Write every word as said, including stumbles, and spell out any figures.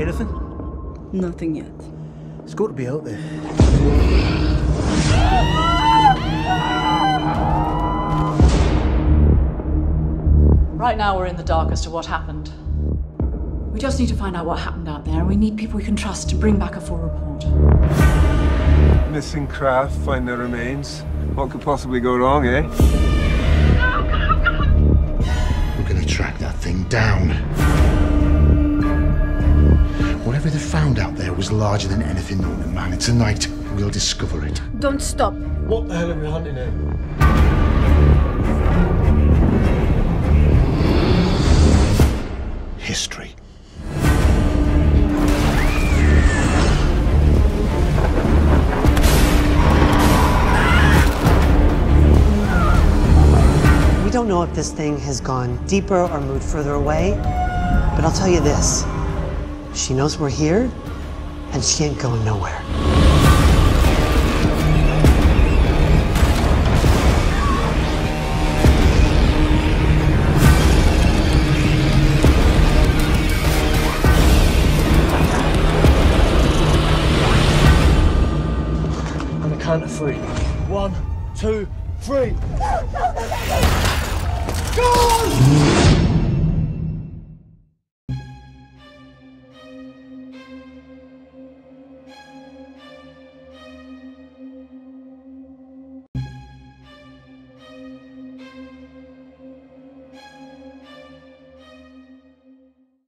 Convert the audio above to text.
Anything? Nothing yet. It's got to be out there. Right now we're in the dark as to what happened. We just need to find out what happened out there, and we need people we can trust to bring back a full report. Missing craft, find their remains. What could possibly go wrong, eh? We're gonna track that thing down. Whatever they found out there was larger than anything known to man, and tonight we'll discover it. Don't stop. What the hell are we hunting at? History. We don't know if this thing has gone deeper or moved further away, but I'll tell you this. She knows we're here, and she ain't going nowhere. Count of three. One, two, three. Go on!